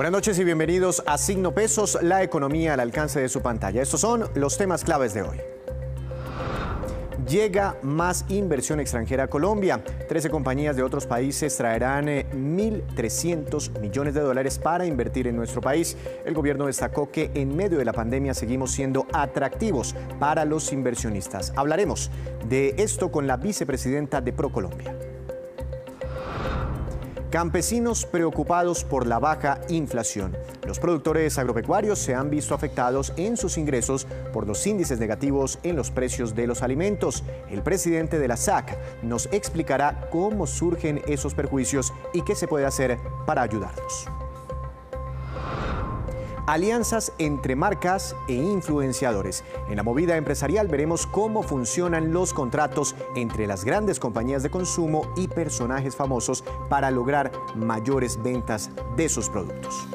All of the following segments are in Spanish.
Buenas noches y bienvenidos a Signo Pesos, la economía al alcance de su pantalla. Estos son los temas claves de hoy. Llega más inversión extranjera a Colombia. 13 compañías de otros países traerán 1.300 millones de dólares para invertir en nuestro país. El gobierno destacó que en medio de la pandemia seguimos siendo atractivos para los inversionistas. Hablaremos de esto con la vicepresidenta de ProColombia. Campesinos preocupados por la baja inflación. Los productores agropecuarios se han visto afectados en sus ingresos por los índices negativos en los precios de los alimentos. El presidente de la SAC nos explicará cómo surgen esos perjuicios y qué se puede hacer para ayudarlos. Alianzas entre marcas e influenciadores. En la movida empresarial veremos cómo funcionan los contratos entre las grandes compañías de consumo y personajes famosos para lograr mayores ventas de sus productos.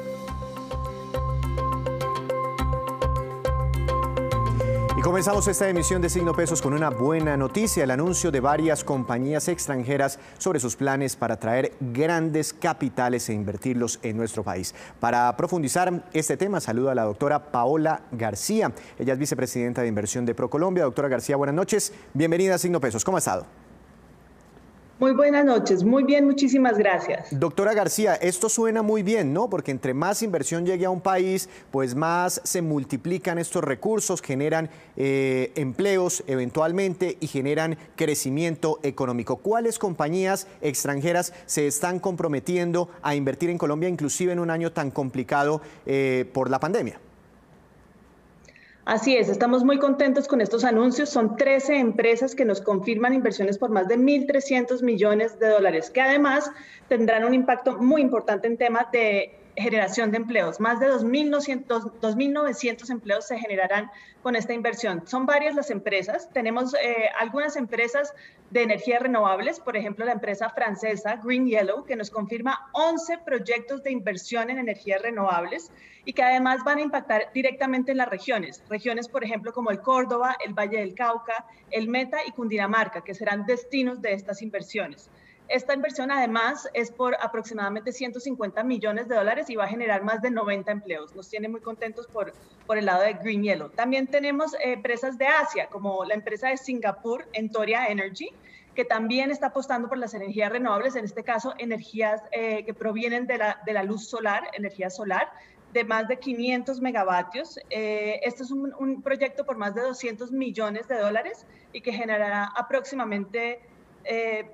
Comenzamos esta emisión de Signo Pesos con una buena noticia, el anuncio de varias compañías extranjeras sobre sus planes para traer grandes capitales e invertirlos en nuestro país. Para profundizar este tema, saludo a la doctora Paola García. Ella es vicepresidenta de inversión de ProColombia. Doctora García, buenas noches. Bienvenida a Signo Pesos. ¿Cómo ha estado? Muy buenas noches. Muy bien, muchísimas gracias. Doctora García, esto suena muy bien, ¿no? Porque entre más inversión llegue a un país, pues más se multiplican estos recursos, generan empleos eventualmente y generan crecimiento económico. ¿Cuáles compañías extranjeras se están comprometiendo a invertir en Colombia, inclusive en un año tan complicado por la pandemia? Así es, estamos muy contentos con estos anuncios. Son 13 empresas que nos confirman inversiones por más de 1.300 millones de dólares, que además tendrán un impacto muy importante en temas de generación de empleos. Más de 2.900 empleos se generarán con esta inversión. Son varias las empresas. Tenemos algunas empresas de energías renovables, por ejemplo, la empresa francesa Green Yellow, que nos confirma 11 proyectos de inversión en energías renovables y que además van a impactar directamente en las regiones, por ejemplo, como el Córdoba, el Valle del Cauca, el Meta y Cundinamarca, que serán destinos de estas inversiones. Esta inversión además es por aproximadamente 150 millones de dólares y va a generar más de 90 empleos. Nos tiene muy contentos por el lado de Green Yellow. También tenemos empresas de Asia, como la empresa de Singapur, Entoria Energy, que también está apostando por las energías renovables, en este caso energías que provienen de la luz solar, energía solar, de más de 500 megavatios. Este es un proyecto por más de 200 millones de dólares y que generará aproximadamente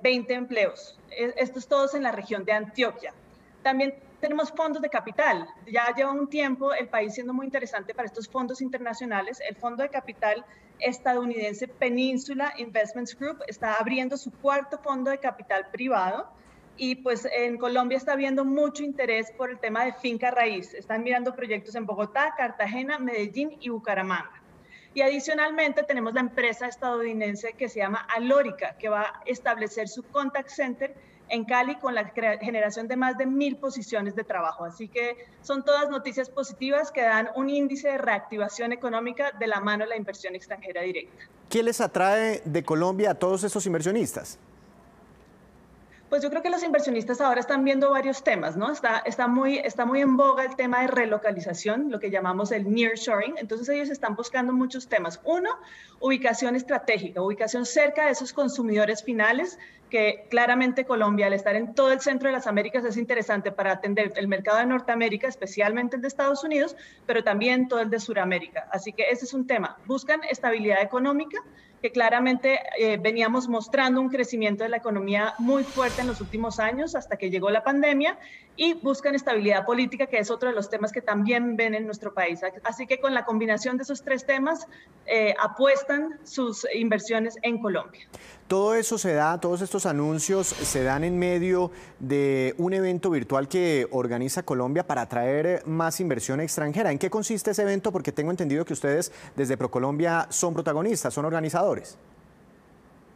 20 empleos. Estos todos en la región de Antioquia. También tenemos fondos de capital. Ya lleva un tiempo el país siendo muy interesante para estos fondos internacionales. El fondo de capital estadounidense Peninsula Investments Group está abriendo su cuarto fondo de capital privado y pues en Colombia está habiendo mucho interés por el tema de finca raíz. Están mirando proyectos en Bogotá, Cartagena, Medellín y Bucaramanga. Y adicionalmente tenemos la empresa estadounidense que se llama Alórica, que va a establecer su contact center en Cali con la generación de más de 1.000 posiciones de trabajo. Así que son todas noticias positivas que dan un índice de reactivación económica de la mano de la inversión extranjera directa. ¿Qué les atrae de Colombia a todos estos inversionistas? Pues yo creo que los inversionistas ahora están viendo varios temas, ¿no? Está muy en boga el tema de relocalización, lo que llamamos el nearshoring. Entonces ellos están buscando muchos temas. Uno, ubicación estratégica, ubicación cerca de esos consumidores finales, que claramente Colombia, al estar en todo el centro de las Américas, es interesante para atender el mercado de Norteamérica, especialmente el de Estados Unidos, pero también todo el de Suramérica. Así que ese es un tema. Buscan estabilidad económica, que claramente veníamos mostrando un crecimiento de la economía muy fuerte en los últimos años hasta que llegó la pandemia, y buscan estabilidad política, que es otro de los temas que también ven en nuestro país. Así que con la combinación de esos tres temas apuestan sus inversiones en Colombia. Todo eso se da, todos estos anuncios se dan en medio de un evento virtual que organiza Colombia para atraer más inversión extranjera. ¿En qué consiste ese evento? Porque tengo entendido que ustedes desde ProColombia son protagonistas, son organizadores.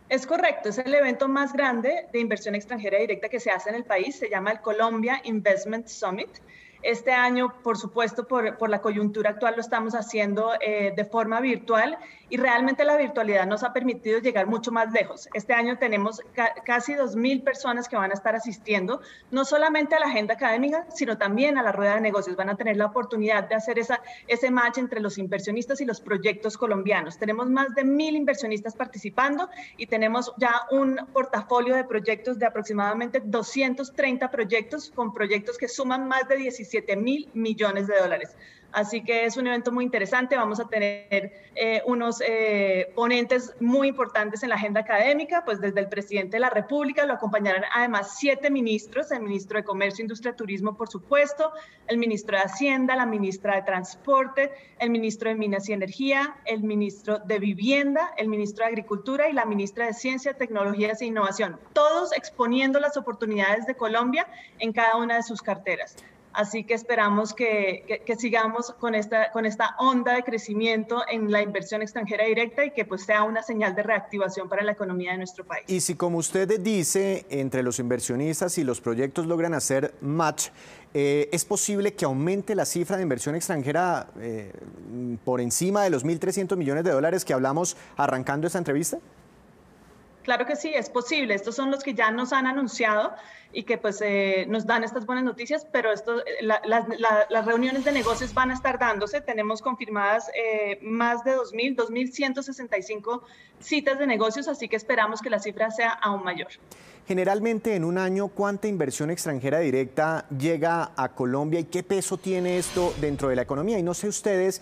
Es correcto, es el evento más grande de inversión extranjera directa que se hace en el país, se llama el Colombia Investment Summit. Este año, por supuesto, por la coyuntura actual lo estamos haciendo de forma virtual y realmente la virtualidad nos ha permitido llegar mucho más lejos. Este año tenemos casi 2.000 personas que van a estar asistiendo, no solamente a la agenda académica, sino también a la rueda de negocios. Van a tener la oportunidad de hacer ese match entre los inversionistas y los proyectos colombianos. Tenemos más de 1.000 inversionistas participando y tenemos ya un portafolio de proyectos de aproximadamente 230 proyectos, con proyectos que suman más de 17.000 millones de dólares. Así que es un evento muy interesante. Vamos a tener unos ponentes muy importantes en la agenda académica, pues desde el presidente de la República, lo acompañarán además 7 ministros, el ministro de Comercio, Industria, Turismo, por supuesto, el ministro de Hacienda, la ministra de Transporte, el ministro de Minas y Energía, el ministro de Vivienda, el ministro de Agricultura y la ministra de Ciencia, Tecnologías e Innovación, todos exponiendo las oportunidades de Colombia en cada una de sus carteras. Así que esperamos que sigamos con esta onda de crecimiento en la inversión extranjera directa y que pues sea una señal de reactivación para la economía de nuestro país. Y si, como usted dice, entre los inversionistas y los proyectos logran hacer match, ¿es posible que aumente la cifra de inversión extranjera por encima de los 1.300 millones de dólares que hablamos arrancando esta entrevista? Claro que sí, es posible. Estos son los que ya nos han anunciado y que pues nos dan estas buenas noticias, pero las reuniones de negocios van a estar dándose. Tenemos confirmadas más de 2.165 citas de negocios, así que esperamos que la cifra sea aún mayor. Generalmente en un año, ¿cuánta inversión extranjera directa llega a Colombia y qué peso tiene esto dentro de la economía? Y no sé ustedes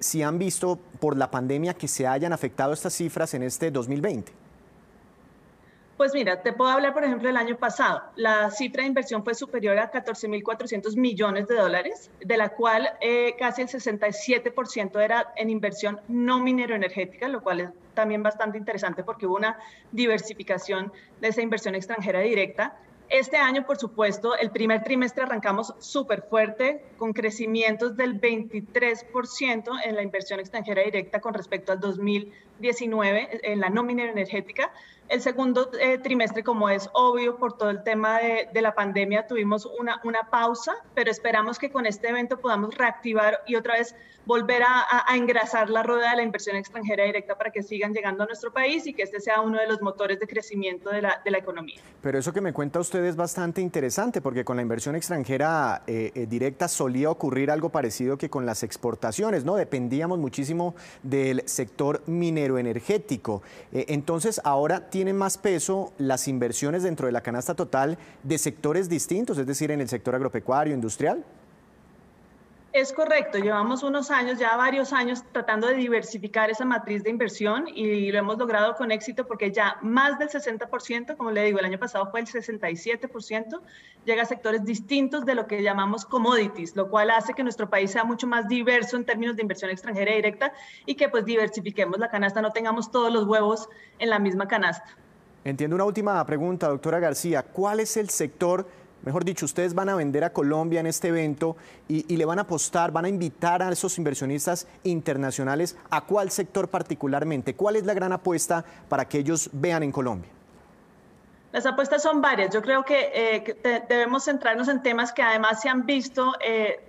si han visto por la pandemia que se hayan afectado estas cifras en este 2020. Pues mira, te puedo hablar, por ejemplo, del año pasado. La cifra de inversión fue superior a 14.400 millones de dólares, de la cual casi el 67% era en inversión no mineroenergética, lo cual es también bastante interesante porque hubo una diversificación de esa inversión extranjera directa. Este año, por supuesto, el primer trimestre arrancamos súper fuerte, con crecimientos del 23% en la inversión extranjera directa con respecto al 2019 en la no mineroenergética. El segundo trimestre, como es obvio por todo el tema de la pandemia, tuvimos una pausa, pero esperamos que con este evento podamos reactivar y otra vez volver a engrasar la rueda de la inversión extranjera directa para que sigan llegando a nuestro país y que este sea uno de los motores de crecimiento de la economía. Pero eso que me cuenta usted es bastante interesante, porque con la inversión extranjera directa solía ocurrir algo parecido que con las exportaciones, ¿no? Dependíamos muchísimo del sector mineroenergético. Entonces, ahora tienen más peso las inversiones dentro de la canasta total de sectores distintos, es decir, en el sector agropecuario, industrial. Es correcto, llevamos unos años, ya varios años, tratando de diversificar esa matriz de inversión y lo hemos logrado con éxito porque ya más del 60%, como le digo, el año pasado fue el 67%, llega a sectores distintos de lo que llamamos commodities, lo cual hace que nuestro país sea mucho más diverso en términos de inversión extranjera directa y que pues diversifiquemos la canasta, no tengamos todos los huevos en la misma canasta. Entiendo. Una última pregunta, doctora García, ¿cuál es el sector? Mejor dicho, ustedes van a vender a Colombia en este evento y le van a apostar, van a invitar a esos inversionistas internacionales. ¿A cuál sector particularmente? ¿Cuál es la gran apuesta para que ellos vean en Colombia? Las apuestas son varias. Yo creo que debemos centrarnos en temas que además se han visto,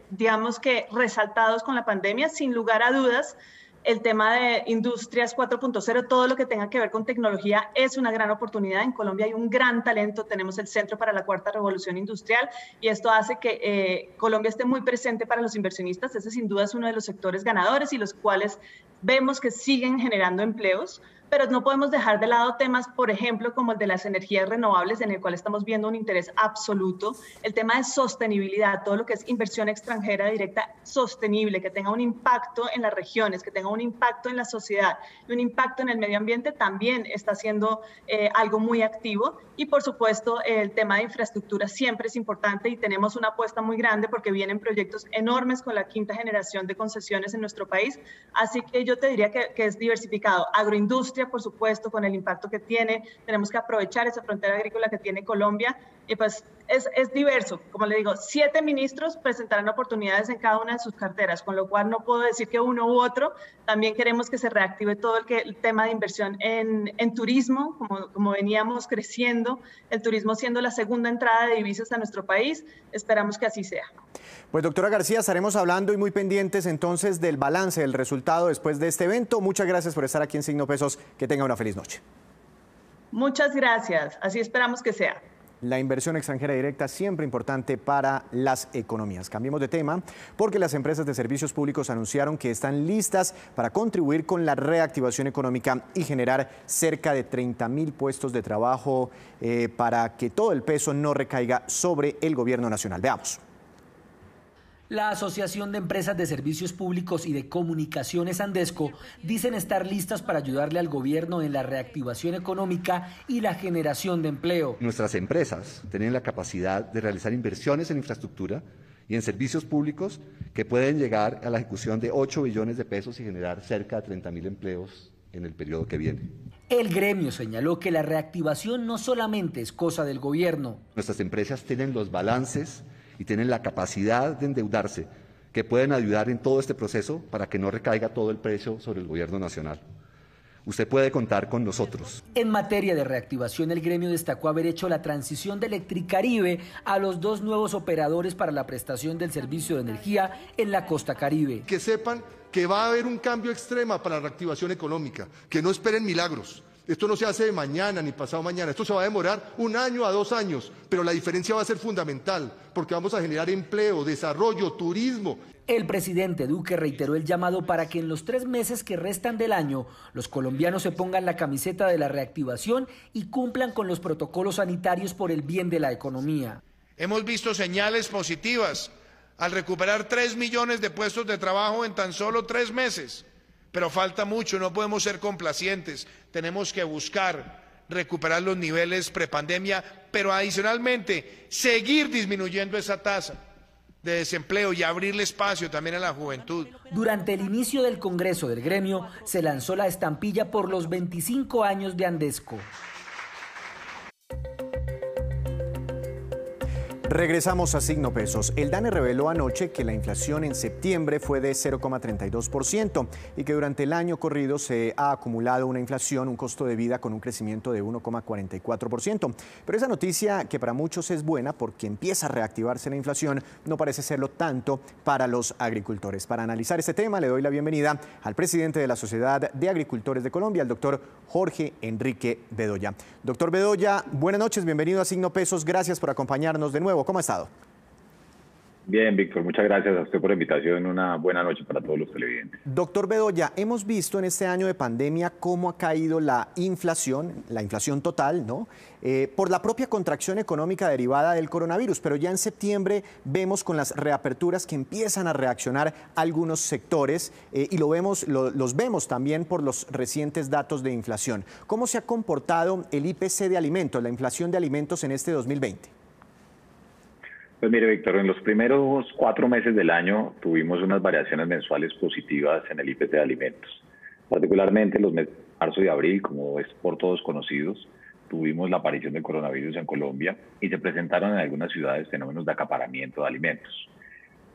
digamos que resaltados con la pandemia, sin lugar a dudas. El tema de industrias 4.0, todo lo que tenga que ver con tecnología es una gran oportunidad. En Colombia hay un gran talento, tenemos el Centro para la Cuarta Revolución Industrial y esto hace que Colombia esté muy presente para los inversionistas. Ese sin duda es uno de los sectores ganadores y los cuales vemos que siguen generando empleos. Pero no podemos dejar de lado temas, por ejemplo, como el de las energías renovables, en el cual estamos viendo un interés absoluto. El tema de sostenibilidad, todo lo que es inversión extranjera directa sostenible, que tenga un impacto en las regiones, que tenga un impacto en la sociedad y un impacto en el medio ambiente, también está siendo algo muy activo. Y, por supuesto, el tema de infraestructura siempre es importante y tenemos una apuesta muy grande porque vienen proyectos enormes con la quinta generación de concesiones en nuestro país. Así que yo te diría que es diversificado. Agroindustria, por supuesto, con el impacto que tiene, tenemos que aprovechar esa frontera agrícola que tiene Colombia, Y pues es diverso, como le digo, 7 ministros presentarán oportunidades en cada una de sus carteras, con lo cual no puedo decir que uno u otro. También queremos que se reactive todo el tema de inversión en turismo, como veníamos creciendo, el turismo siendo la segunda entrada de divisas a nuestro país, esperamos que así sea. Pues doctora García, estaremos hablando y muy pendientes entonces del balance, del resultado después de este evento. Muchas gracias por estar aquí en Signo Pesos, que tenga una feliz noche. Muchas gracias, así esperamos que sea. La inversión extranjera directa siempre importante para las economías. Cambiemos de tema porque las empresas de servicios públicos anunciaron que están listas para contribuir con la reactivación económica y generar cerca de 30.000 puestos de trabajo para que todo el peso no recaiga sobre el gobierno nacional. Veamos. La Asociación de Empresas de Servicios Públicos y de Comunicaciones Andesco dicen estar listas para ayudarle al gobierno en la reactivación económica y la generación de empleo. Nuestras empresas tienen la capacidad de realizar inversiones en infraestructura y en servicios públicos que pueden llegar a la ejecución de 8 billones de pesos y generar cerca de 30.000 empleos en el periodo que viene. El gremio señaló que la reactivación no solamente es cosa del gobierno. Nuestras empresas tienen los balances y tienen la capacidad de endeudarse, que pueden ayudar en todo este proceso para que no recaiga todo el precio sobre el gobierno nacional. Usted puede contar con nosotros. En materia de reactivación, el gremio destacó haber hecho la transición de Electricaribe a los 2 nuevos operadores para la prestación del servicio de energía en la costa caribe. Que sepan que va a haber un cambio extremo para la reactivación económica, que no esperen milagros. Esto no se hace de mañana ni pasado mañana, esto se va a demorar 1 año a 2 años, pero la diferencia va a ser fundamental porque vamos a generar empleo, desarrollo, turismo. El presidente Duque reiteró el llamado para que en los 3 meses que restan del año los colombianos se pongan la camiseta de la reactivación y cumplan con los protocolos sanitarios por el bien de la economía. Hemos visto señales positivas al recuperar 3 millones de puestos de trabajo en tan solo 3 meses. Pero falta mucho, no podemos ser complacientes, tenemos que buscar recuperar los niveles prepandemia, pero adicionalmente seguir disminuyendo esa tasa de desempleo y abrirle espacio también a la juventud. Durante el inicio del Congreso del Gremio se lanzó la estampilla por los 25 años de Andesco. Regresamos a Signo Pesos. El DANE reveló anoche que la inflación en septiembre fue de 0,32% y que durante el año corrido se ha acumulado una inflación, un costo de vida con un crecimiento de 1,44%. Pero esa noticia, que para muchos es buena porque empieza a reactivarse la inflación, no parece serlo tanto para los agricultores. Para analizar este tema, le doy la bienvenida al presidente de la Sociedad de Agricultores de Colombia, el doctor Jorge Enrique Bedoya. Doctor Bedoya, buenas noches, bienvenido a Signo Pesos. Gracias por acompañarnos de nuevo. ¿Cómo ha estado? Bien, Víctor, muchas gracias a usted por la invitación. Una buena noche para todos los televidentes. Doctor Bedoya, hemos visto en este año de pandemia cómo ha caído la inflación total, ¿no? Por la propia contracción económica derivada del coronavirus, pero ya en septiembre vemos con las reaperturas que empiezan a reaccionar algunos sectores y los vemos también por los recientes datos de inflación. ¿Cómo se ha comportado el IPC de alimentos, la inflación de alimentos en este 2020? Pues mire, Víctor, en los primeros 4 meses del año tuvimos unas variaciones mensuales positivas en el IPC de alimentos. Particularmente en los meses de marzo y abril, como es por todos conocidos, tuvimos la aparición del coronavirus en Colombia y se presentaron en algunas ciudades fenómenos de acaparamiento de alimentos.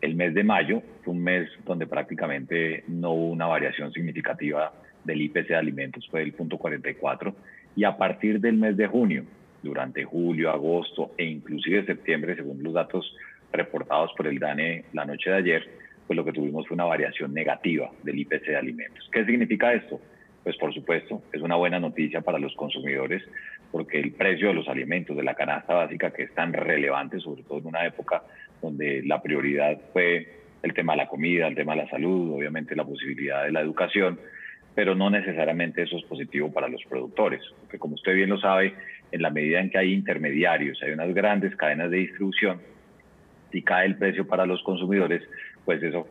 El mes de mayo fue un mes donde prácticamente no hubo una variación significativa del IPC de alimentos, fue del 0,44, y a partir del mes de junio, durante julio, agosto e inclusive septiembre, según los datos reportados por el DANE la noche de ayer, pues lo que tuvimos fue una variación negativa del IPC de alimentos. ¿Qué significa esto? Pues por supuesto, es una buena noticia para los consumidores porque el precio de los alimentos, de la canasta básica, que es tan relevante, sobre todo en una época donde la prioridad fue el tema de la comida, el tema de la salud, obviamente la posibilidad de la educación, pero no necesariamente eso es positivo para los productores, porque como usted bien lo sabe, en la medida en que hay intermediarios, hay unas grandes cadenas de distribución, si cae el precio para los consumidores, pues eso...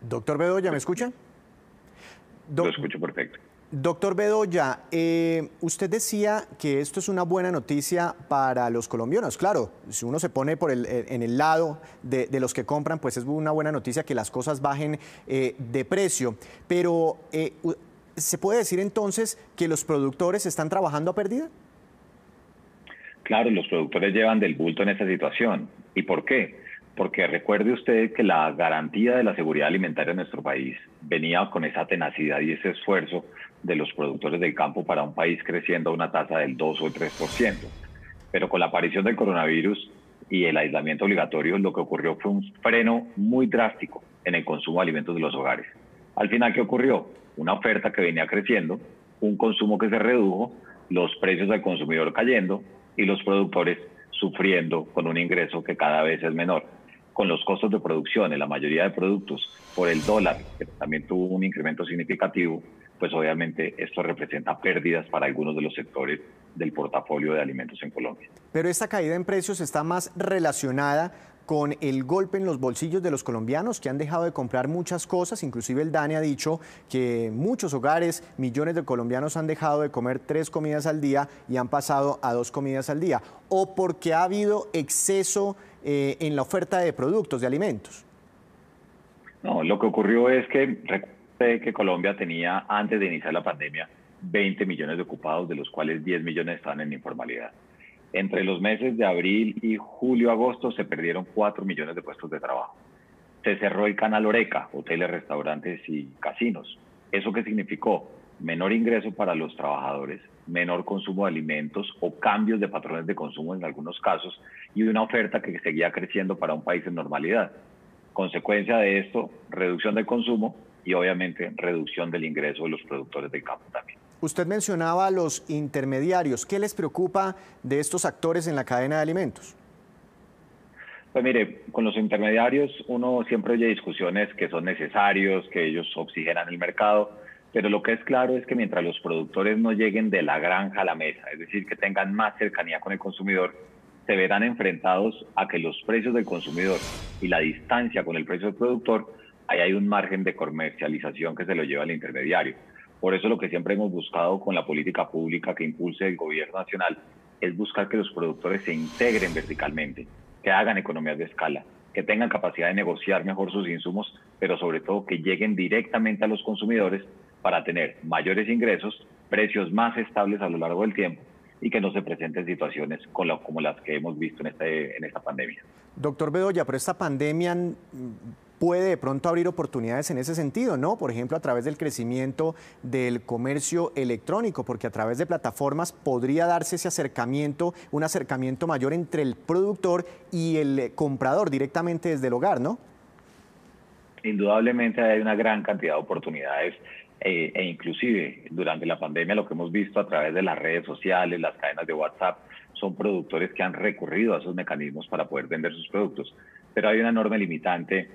Doctor Bedoya, ¿me escucha? Lo escucho perfecto. Doctor Bedoya, usted decía que esto es una buena noticia para los colombianos. Claro, si uno se pone en el lado de los que compran, pues es una buena noticia que las cosas bajen de precio. Pero, ¿se puede decir entonces que los productores están trabajando a pérdida? Claro, los productores llevan del bulto en esta situación. ¿Y por qué? Porque recuerde usted que la garantía de la seguridad alimentaria en nuestro país venía con esa tenacidad y ese esfuerzo de los productores del campo para un país creciendo a una tasa del 2 o 3%. Pero con la aparición del coronavirus y el aislamiento obligatorio, lo que ocurrió fue un freno muy drástico en el consumo de alimentos de los hogares. Al final, ¿qué ocurrió? Una oferta que venía creciendo, un consumo que se redujo, los precios al consumidor cayendo y los productores sufriendo con un ingreso que cada vez es menor. Con los costos de producción en la mayoría de productos, por el dólar, que también tuvo un incremento significativo, pues obviamente esto representa pérdidas para algunos de los sectores del portafolio de alimentos en Colombia. Pero esta caída en precios está más relacionada con el golpe en los bolsillos de los colombianos que han dejado de comprar muchas cosas. Inclusive el DANE ha dicho que muchos hogares, millones de colombianos han dejado de comer 3 comidas al día y han pasado a 2 comidas al día, o porque ha habido exceso en la oferta de productos, de alimentos. No, lo que ocurrió es que recuerde que Colombia tenía, antes de iniciar la pandemia, 20 millones de ocupados, de los cuales 10 millones estaban en informalidad. Entre los meses de abril y julio-agosto se perdieron 4 millones de puestos de trabajo. Se cerró el canal Horeca, hoteles, restaurantes y casinos. ¿Eso qué significó? Menor ingreso para los trabajadores, menor consumo de alimentos o cambios de patrones de consumo en algunos casos y una oferta que seguía creciendo para un país en normalidad. Consecuencia de esto, reducción del consumo y obviamente reducción del ingreso de los productores del campo también. Usted mencionaba a los intermediarios. ¿Qué les preocupa de estos actores en la cadena de alimentos? Pues mire, con los intermediarios uno siempre oye discusiones que son necesarios, que ellos oxigenan el mercado, pero lo que es claro es que mientras los productores no lleguen de la granja a la mesa, es decir, que tengan más cercanía con el consumidor, se verán enfrentados a que los precios del consumidor y la distancia con el precio del productor, ahí hay un margen de comercialización que se lo lleva el intermediario. Por eso lo que siempre hemos buscado con la política pública que impulse el gobierno nacional es buscar que los productores se integren verticalmente, que hagan economías de escala, que tengan capacidad de negociar mejor sus insumos, pero sobre todo que lleguen directamente a los consumidores para tener mayores ingresos, precios más estables a lo largo del tiempo y que no se presenten situaciones como las que hemos visto en esta pandemia. Doctor Bedoya, pero esta pandemia puede de pronto abrir oportunidades en ese sentido, ¿no? Por ejemplo, a través del crecimiento del comercio electrónico, porque a través de plataformas podría darse ese acercamiento, un acercamiento mayor entre el productor y el comprador directamente desde el hogar, ¿no? Indudablemente hay una gran cantidad de oportunidades e inclusive durante la pandemia lo que hemos visto a través de las redes sociales, las cadenas de WhatsApp, son productores que han recurrido a esos mecanismos para poder vender sus productos. Pero hay una enorme limitante,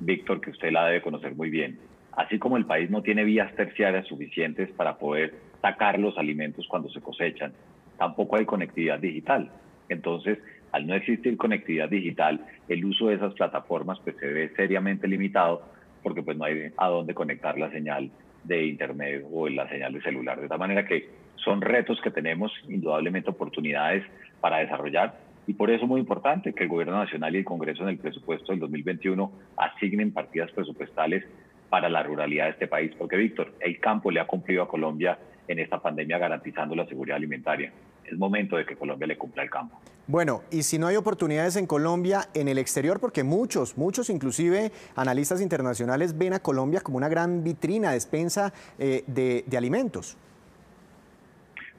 Víctor, que usted la debe conocer muy bien. Así como el país no tiene vías terciarias suficientes para poder sacar los alimentos cuando se cosechan, tampoco hay conectividad digital. Entonces, al no existir conectividad digital, el uso de esas plataformas pues, se ve seriamente limitado porque pues, no hay a dónde conectar la señal de internet o la señal de celular. De tal manera que son retos que tenemos, indudablemente oportunidades para desarrollar, y por eso es muy importante que el Gobierno Nacional y el Congreso en el presupuesto del 2021 asignen partidas presupuestales para la ruralidad de este país, porque, Víctor, el campo le ha cumplido a Colombia en esta pandemia garantizando la seguridad alimentaria. Es momento de que Colombia le cumpla el campo. Bueno, y si no hay oportunidades en Colombia, en el exterior, porque muchos inclusive analistas internacionales ven a Colombia como una gran vitrina, despensa de alimentos.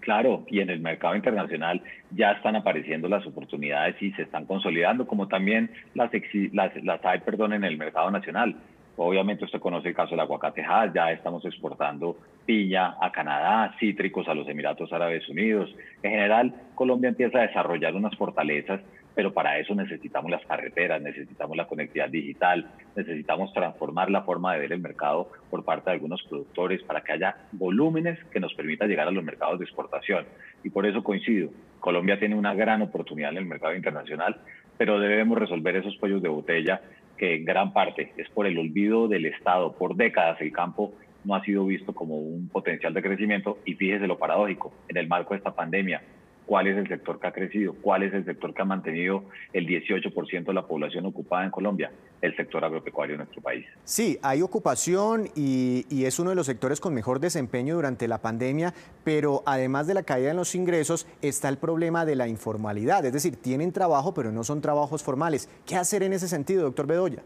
Claro, y en el mercado internacional ya están apareciendo las oportunidades y se están consolidando, como también las hay en el mercado nacional. Obviamente usted conoce el caso del aguacate, ya estamos exportando piña a Canadá, cítricos a los Emiratos Árabes Unidos. En general, Colombia empieza a desarrollar unas fortalezas, pero para eso necesitamos las carreteras, necesitamos la conectividad digital, necesitamos transformar la forma de ver el mercado por parte de algunos productores para que haya volúmenes que nos permita llegar a los mercados de exportación. Y por eso coincido, Colombia tiene una gran oportunidad en el mercado internacional, pero debemos resolver esos cuellos de botella que en gran parte es por el olvido del Estado. Por décadas el campo no ha sido visto como un potencial de crecimiento y fíjese lo paradójico, en el marco de esta pandemia, cuál es el sector que ha crecido, cuál es el sector que ha mantenido el 18% de la población ocupada en Colombia, el sector agropecuario de nuestro país. Sí, hay ocupación y es uno de los sectores con mejor desempeño durante la pandemia, pero además de la caída en los ingresos está el problema de la informalidad, es decir, tienen trabajo pero no son trabajos formales. ¿Qué hacer en ese sentido, doctor Bedoya?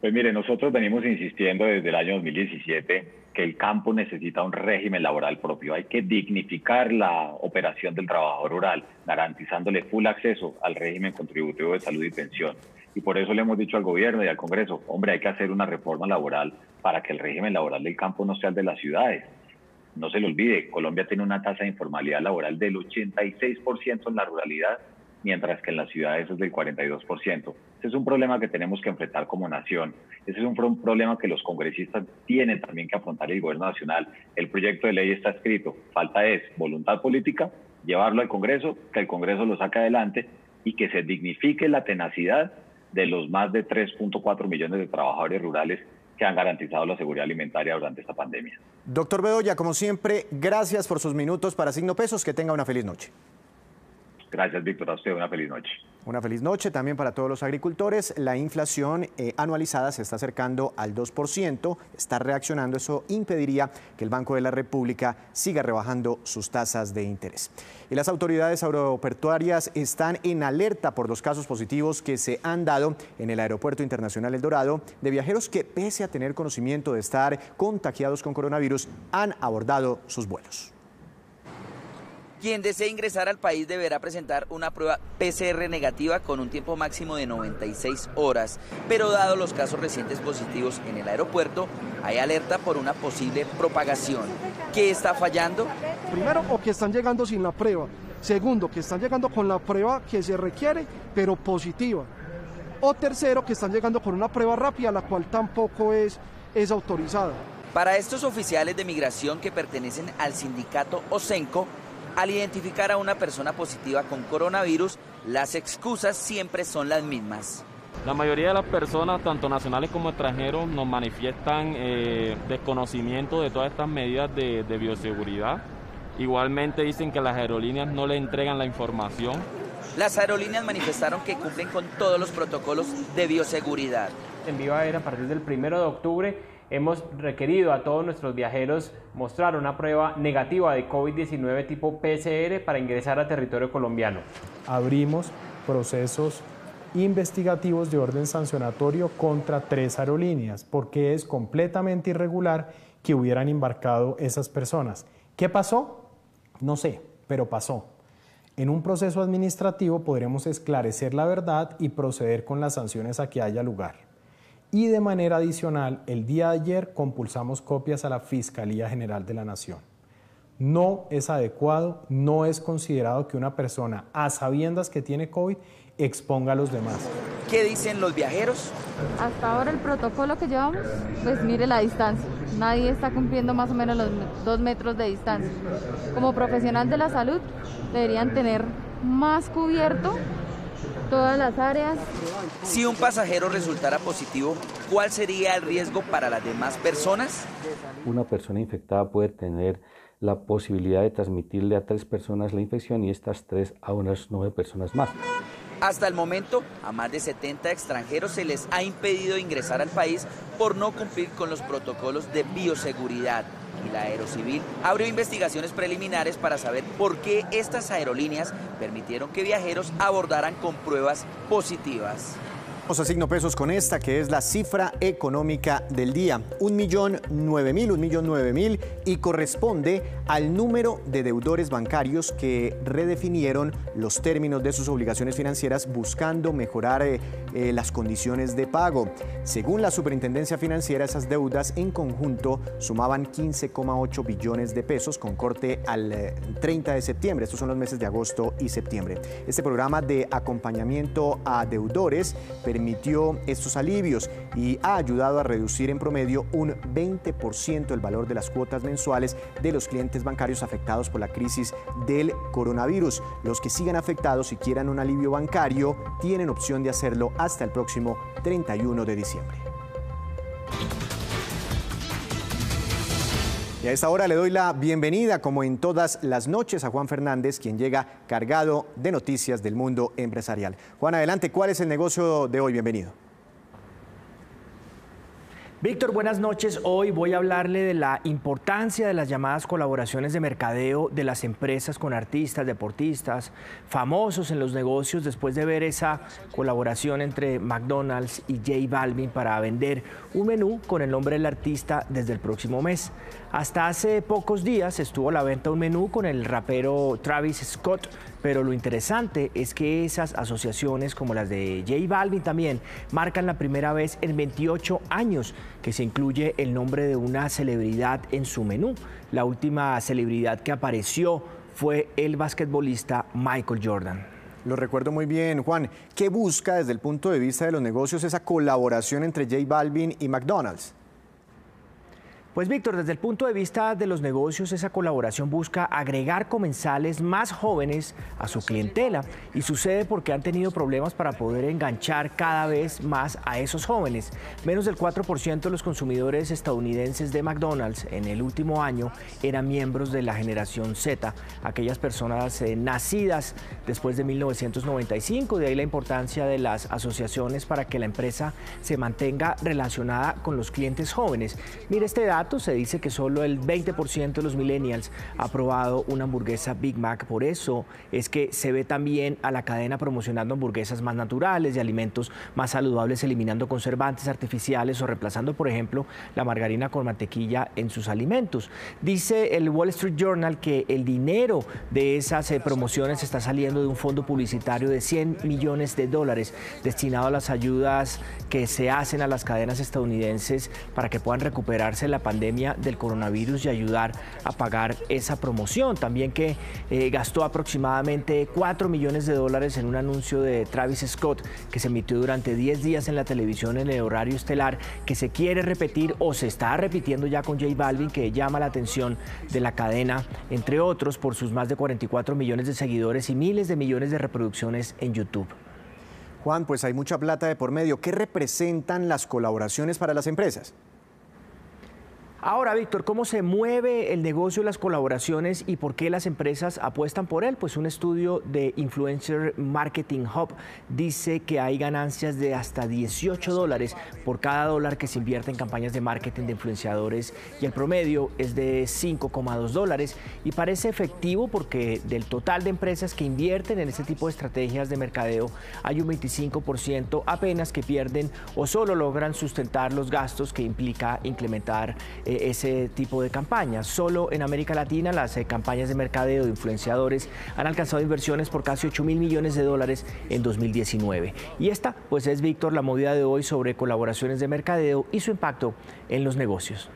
Pues mire, nosotros venimos insistiendo desde el año 2017 que el campo necesita un régimen laboral propio. Hay que dignificar la operación del trabajador rural, garantizándole full acceso al régimen contributivo de salud y pensión. Y por eso le hemos dicho al gobierno y al Congreso, hombre, hay que hacer una reforma laboral para que el régimen laboral del campo no sea el de las ciudades. No se le olvide, Colombia tiene una tasa de informalidad laboral del 86% en la ruralidad, mientras que en las ciudades es del 42%. Ese es un problema que tenemos que enfrentar como nación. Ese es un problema que los congresistas tienen también que afrontar, el gobierno nacional. El proyecto de ley está escrito. Falta es voluntad política, llevarlo al Congreso, que el Congreso lo saque adelante y que se dignifique la tenacidad de los más de 3.4 millones de trabajadores rurales que han garantizado la seguridad alimentaria durante esta pandemia. Doctor Bedoya, como siempre, gracias por sus minutos para Signo Pesos. Que tenga una feliz noche. Gracias, Víctor. A usted una feliz noche. Una feliz noche también para todos los agricultores. La inflación anualizada se está acercando al 2%, está reaccionando. Eso impediría que el Banco de la República siga rebajando sus tasas de interés. Y las autoridades aeroportuarias están en alerta por los casos positivos que se han dado en el Aeropuerto Internacional El Dorado de viajeros que, pese a tener conocimiento de estar contagiados con coronavirus, han abordado sus vuelos. Quien desee ingresar al país deberá presentar una prueba PCR negativa con un tiempo máximo de 96 horas, pero dado los casos recientes positivos en el aeropuerto, hay alerta por una posible propagación. ¿Qué está fallando? Primero, o que están llegando sin la prueba. Segundo, que están llegando con la prueba que se requiere, pero positiva. O tercero, que están llegando con una prueba rápida, la cual tampoco es autorizada. Para estos oficiales de migración que pertenecen al sindicato Osenco, al identificar a una persona positiva con coronavirus, las excusas siempre son las mismas. La mayoría de las personas, tanto nacionales como extranjeros, nos manifiestan desconocimiento de todas estas medidas de bioseguridad. Igualmente dicen que las aerolíneas no le entregan la información. Las aerolíneas manifestaron que cumplen con todos los protocolos de bioseguridad. En Viva Air, a partir del 1 de octubre, hemos requerido a todos nuestros viajeros mostrar una prueba negativa de COVID-19 tipo PCR para ingresar a territorio colombiano. Abrimos procesos investigativos de orden sancionatorio contra 3 aerolíneas, porque es completamente irregular que hubieran embarcado esas personas. ¿Qué pasó? No sé, pero pasó. En un proceso administrativo podremos esclarecer la verdad y proceder con las sanciones a que haya lugar. Y de manera adicional, el día de ayer compulsamos copias a la Fiscalía General de la Nación. No es adecuado, no es considerado que una persona, a sabiendas que tiene COVID, exponga a los demás. ¿Qué dicen los viajeros? Hasta ahora el protocolo que llevamos, pues mire la distancia. Nadie está cumpliendo más o menos los 2 metros de distancia. Como profesional de la salud, deberían tener más cubierto todas las áreas. Si un pasajero resultara positivo, ¿cuál sería el riesgo para las demás personas? Una persona infectada puede tener la posibilidad de transmitirle a 3 personas la infección y estas 3 a unas 9 personas más. Hasta el momento, a más de 70 extranjeros se les ha impedido ingresar al país por no cumplir con los protocolos de bioseguridad. Y la AeroCivil abrió investigaciones preliminares para saber por qué estas aerolíneas permitieron que viajeros abordaran con pruebas positivas. Vamos a Signo Pesos con esta, que es la cifra económica del día. 1.009.000 y corresponde al número de deudores bancarios que redefinieron los términos de sus obligaciones financieras buscando mejorar las condiciones de pago. Según la Superintendencia Financiera, esas deudas en conjunto sumaban 15,8 billones de pesos con corte al 30 de septiembre. Estos son los meses de agosto y septiembre. Este programa de acompañamiento a deudores permitió estos alivios y ha ayudado a reducir en promedio un 20% el valor de las cuotas mensuales de los clientes bancarios afectados por la crisis del coronavirus. Los que sigan afectados y quieran un alivio bancario tienen opción de hacerlo hasta el próximo 31 de diciembre. Y a esta hora le doy la bienvenida, como en todas las noches, a Juan Fernández, quien llega cargado de noticias del mundo empresarial. Juan, adelante, ¿cuál es el negocio de hoy? Bienvenido. Víctor, buenas noches. Hoy voy a hablarle de la importancia de las llamadas colaboraciones de mercadeo de las empresas con artistas, deportistas, famosos en los negocios, después de ver esa colaboración entre McDonald's y J Balvin para vender un menú con el nombre del artista desde el próximo mes. Hasta hace pocos días estuvo a la venta un menú con el rapero Travis Scott, pero lo interesante es que esas asociaciones, como las de J Balvin también, marcan la primera vez en 28 años que se incluye el nombre de una celebridad en su menú. La última celebridad que apareció fue el basquetbolista Michael Jordan. Lo recuerdo muy bien, Juan. ¿Qué busca desde el punto de vista de los negocios esa colaboración entre J Balvin y McDonald's? Pues Víctor, desde el punto de vista de los negocios, esa colaboración busca agregar comensales más jóvenes a su clientela, y sucede porque han tenido problemas para poder enganchar cada vez más a esos jóvenes. Menos del 4% de los consumidores estadounidenses de McDonald's en el último año eran miembros de la generación Z, aquellas personas nacidas después de 1995, de ahí la importancia de las asociaciones para que la empresa se mantenga relacionada con los clientes jóvenes. Mira este dato. Se dice que solo el 20% de los millennials ha probado una hamburguesa Big Mac. Por eso es que se ve también a la cadena promocionando hamburguesas más naturales, de alimentos más saludables, eliminando conservantes artificiales o reemplazando, por ejemplo, la margarina con mantequilla en sus alimentos. Dice el Wall Street Journal que el dinero de esas promociones está saliendo de un fondo publicitario de $100 millones destinado a las ayudas que se hacen a las cadenas estadounidenses para que puedan recuperarse la pandemia del coronavirus y ayudar a pagar esa promoción. También que gastó aproximadamente $4 millones en un anuncio de Travis Scott que se emitió durante 10 días en la televisión en el horario estelar, que se quiere repetir o se está repitiendo ya con J Balvin, que llama la atención de la cadena, entre otros, por sus más de 44 millones de seguidores y miles de millones de reproducciones en YouTube. Juan, pues hay mucha plata de por medio. ¿Qué representan las colaboraciones para las empresas? Ahora, Víctor, ¿cómo se mueve el negocio de las colaboraciones y por qué las empresas apuestan por él? Pues un estudio de Influencer Marketing Hub dice que hay ganancias de hasta $18 por cada dólar que se invierte en campañas de marketing de influenciadores, y el promedio es de $5,2, y parece efectivo porque del total de empresas que invierten en este tipo de estrategias de mercadeo hay un 25% apenas que pierden o solo logran sustentar los gastos que implica incrementar ese tipo de campañas. Solo en América Latina las campañas de mercadeo de influenciadores han alcanzado inversiones por casi $8 mil millones en 2019. Y esta, pues, es, Víctor, la movida de hoy sobre colaboraciones de mercadeo y su impacto en los negocios.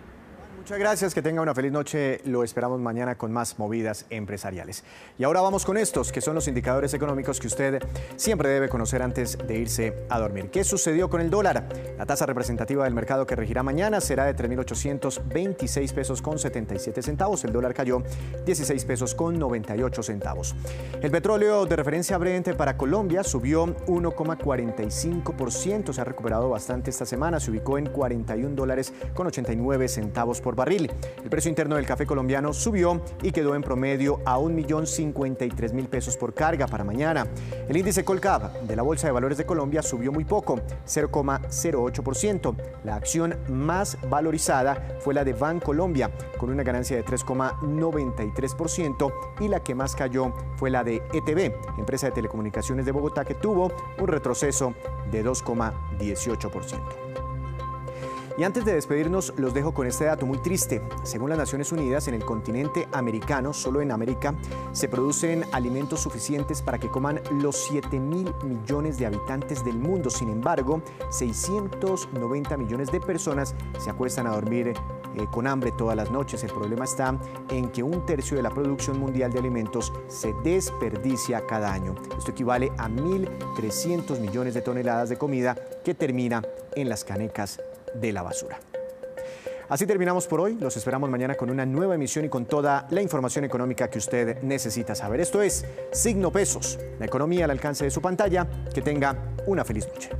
Muchas gracias, que tenga una feliz noche. Lo esperamos mañana con más movidas empresariales. Y ahora vamos con estos, que son los indicadores económicos que usted siempre debe conocer antes de irse a dormir. ¿Qué sucedió con el dólar? La tasa representativa del mercado que regirá mañana será de 3.826 pesos con 77 centavos. El dólar cayó 16 pesos con 98 centavos. El petróleo de referencia Brent para Colombia subió 1,45%. Se ha recuperado bastante esta semana. Se ubicó en $41.89 por barril. El precio interno del café colombiano subió y quedó en promedio a $1.053.000 por carga para mañana. El índice Colcap de la Bolsa de Valores de Colombia subió muy poco, 0,08%. La acción más valorizada fue la de Bancolombia, con una ganancia de 3,93%, y la que más cayó fue la de ETB, empresa de telecomunicaciones de Bogotá, que tuvo un retroceso de 2,18%. Y antes de despedirnos, los dejo con este dato muy triste. Según las Naciones Unidas, en el continente americano, solo en América, se producen alimentos suficientes para que coman los 7.000 millones de habitantes del mundo. Sin embargo, 690 millones de personas se acuestan a dormir con hambre todas las noches. El problema está en que 1/3 de la producción mundial de alimentos se desperdicia cada año. Esto equivale a 1.300 millones de toneladas de comida que termina en las canecas de la basura. Así terminamos por hoy. Los esperamos mañana con una nueva emisión y con toda la información económica que usted necesita saber. Esto es Signo Pesos, la economía al alcance de su pantalla. Que tenga una feliz noche.